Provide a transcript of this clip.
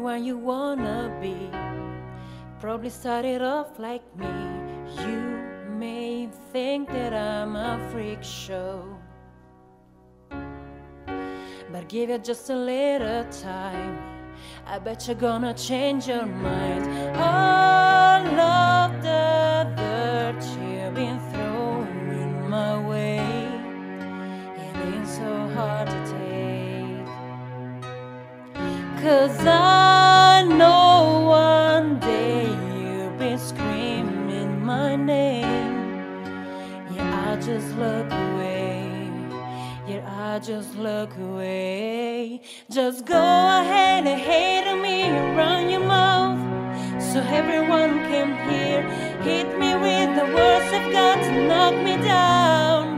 everyone you wanna be. Probably started off like me. You may think that I'm a freak show, but give it just a little time. I bet you're gonna change your mind. All of the dirt you've been thrown in my way, it ain't so hard to take. 'Cause I know one day you've been screaming my name. Yeah, I just look away. Yeah, I just look away. Just go ahead and hate on me, run your mouth, so everyone can hear. Hit me with the words I've got to knock me down.